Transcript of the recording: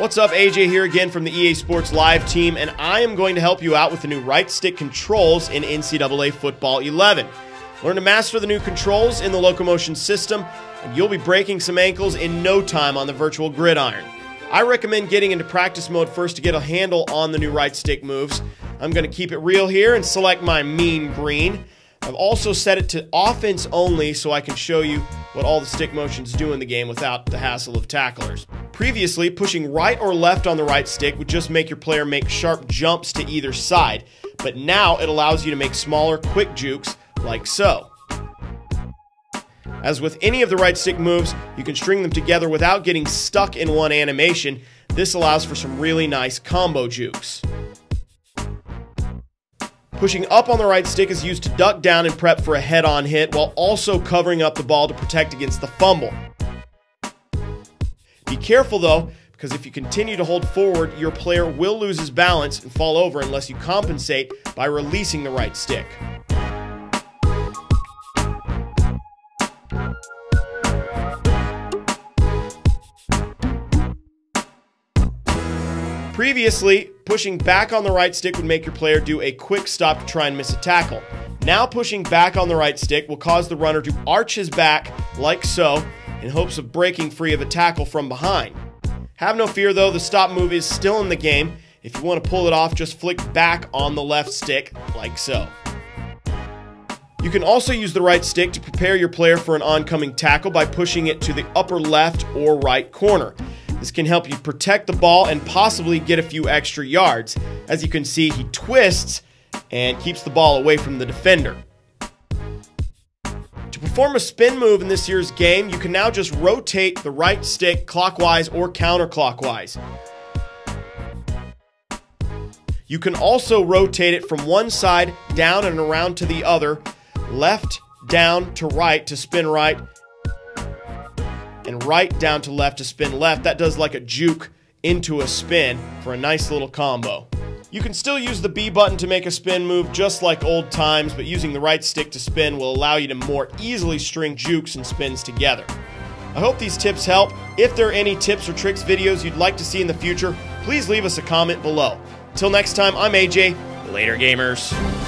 What's up, AJ here again from the EA Sports Live team, and I am going to help you out with the new right stick controls in NCAA Football 11. Learn to master the new controls in the locomotion system, and you'll be breaking some ankles in no time on the virtual gridiron. I recommend getting into practice mode first to get a handle on the new right stick moves. I'm going to keep it real here and select my mean green. I've also set it to offense only so I can show you what all the stick motions do in the game without the hassle of tacklers. Previously, pushing right or left on the right stick would just make your player make sharp jumps to either side, but now it allows you to make smaller, quick jukes like so. As with any of the right stick moves, you can string them together without getting stuck in one animation. This allows for some really nice combo jukes. Pushing up on the right stick is used to duck down and prep for a head-on hit while also covering up the ball to protect against the fumble. Be careful though, because if you continue to hold forward, your player will lose his balance and fall over unless you compensate by releasing the right stick. Previously, pushing back on the right stick would make your player do a quick stop to try and miss a tackle. Now pushing back on the right stick will cause the runner to arch his back like so, in hopes of breaking free of a tackle from behind. Have no fear though, the stop move is still in the game. If you want to pull it off, just flick back on the left stick, like so. You can also use the right stick to prepare your player for an oncoming tackle by pushing it to the upper left or right corner. This can help you protect the ball and possibly get a few extra yards. As you can see, he twists and keeps the ball away from the defender. To perform a spin move in this year's game, you can now just rotate the right stick clockwise or counterclockwise. You can also rotate it from one side down and around to the other, left down to right to spin right, and right down to left to spin left. That does like a juke into a spin for a nice little combo. You can still use the B button to make a spin move just like old times, but using the right stick to spin will allow you to more easily string jukes and spins together. I hope these tips help. If there are any tips or tricks videos you'd like to see in the future, please leave us a comment below. Till next time, I'm AJ. Later, gamers.